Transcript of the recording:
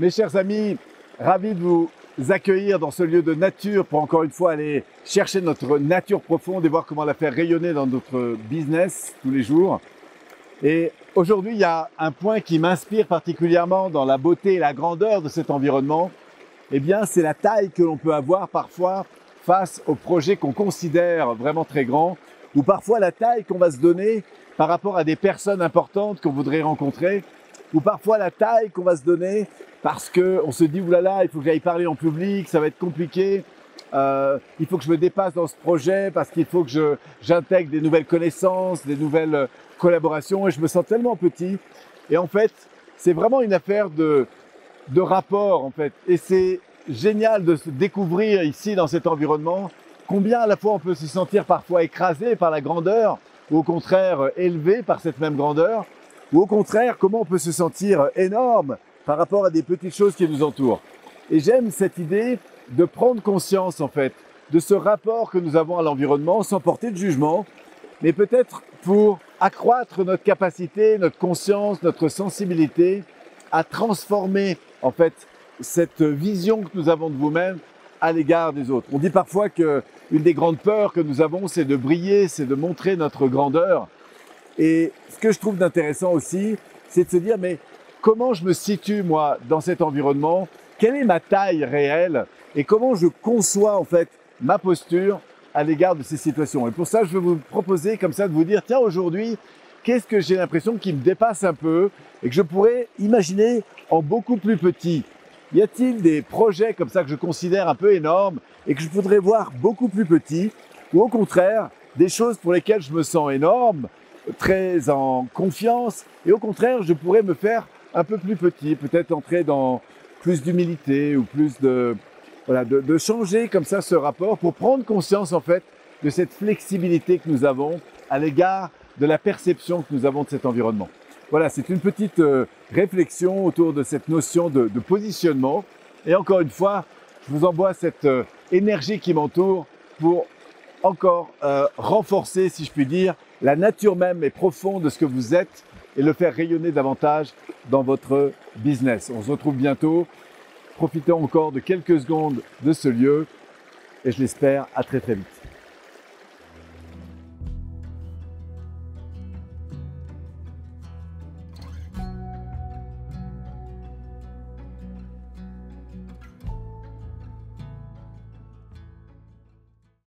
Mes chers amis, ravi de vous accueillir dans ce lieu de nature pour encore une fois aller chercher notre nature profonde et voir comment la faire rayonner dans notre business tous les jours. Et aujourd'hui, il y a un point qui m'inspire particulièrement dans la beauté et la grandeur de cet environnement. Eh bien, c'est la taille que l'on peut avoir parfois face aux projets qu'on considère vraiment très grands, ou parfois la taille qu'on va se donner par rapport à des personnes importantes qu'on voudrait rencontrer, ou parfois la taille qu'on va se donner parce qu'on se dit « oulala, il faut que j'aille parler en public, ça va être compliqué, il faut que je me dépasse dans ce projet parce qu'il faut que j'intègre des nouvelles connaissances, des nouvelles collaborations et je me sens tellement petit ». Et en fait, c'est vraiment une affaire de rapport en fait. Et c'est génial de se découvrir ici dans cet environnement combien à la fois on peut se sentir parfois écrasé par la grandeur ou au contraire élevé par cette même grandeur, ou au contraire, comment on peut se sentir énorme par rapport à des petites choses qui nous entourent. Et j'aime cette idée de prendre conscience, en fait, de ce rapport que nous avons à l'environnement, sans porter de jugement, mais peut-être pour accroître notre capacité, notre conscience, notre sensibilité à transformer, en fait, cette vision que nous avons de vous-même à l'égard des autres. On dit parfois qu'une des grandes peurs que nous avons, c'est de briller, c'est de montrer notre grandeur. Et ce que je trouve d'intéressant aussi, c'est de se dire, mais comment je me situe, moi, dans cet environnement? Quelle est ma taille réelle? Et comment je conçois, en fait, ma posture à l'égard de ces situations? Et pour ça, je vais vous proposer, comme ça, de vous dire, tiens, aujourd'hui, qu'est-ce que j'ai l'impression qui me dépasse un peu et que je pourrais imaginer en beaucoup plus petit? Y a-t-il des projets comme ça que je considère un peu énormes et que je voudrais voir beaucoup plus petit? Ou au contraire, des choses pour lesquelles je me sens énorme, très en confiance, et au contraire, je pourrais me faire un peu plus petit, peut-être entrer dans plus d'humilité ou plus de changer comme ça ce rapport pour prendre conscience en fait de cette flexibilité que nous avons à l'égard de la perception que nous avons de cet environnement. Voilà, c'est une petite réflexion autour de cette notion de positionnement. Et encore une fois, je vous envoie cette énergie qui m'entoure pour encore renforcer, si je puis dire, la nature même et profonde de ce que vous êtes et le faire rayonner davantage dans votre business. On se retrouve bientôt. Profitons encore de quelques secondes de ce lieu et je l'espère à très très vite.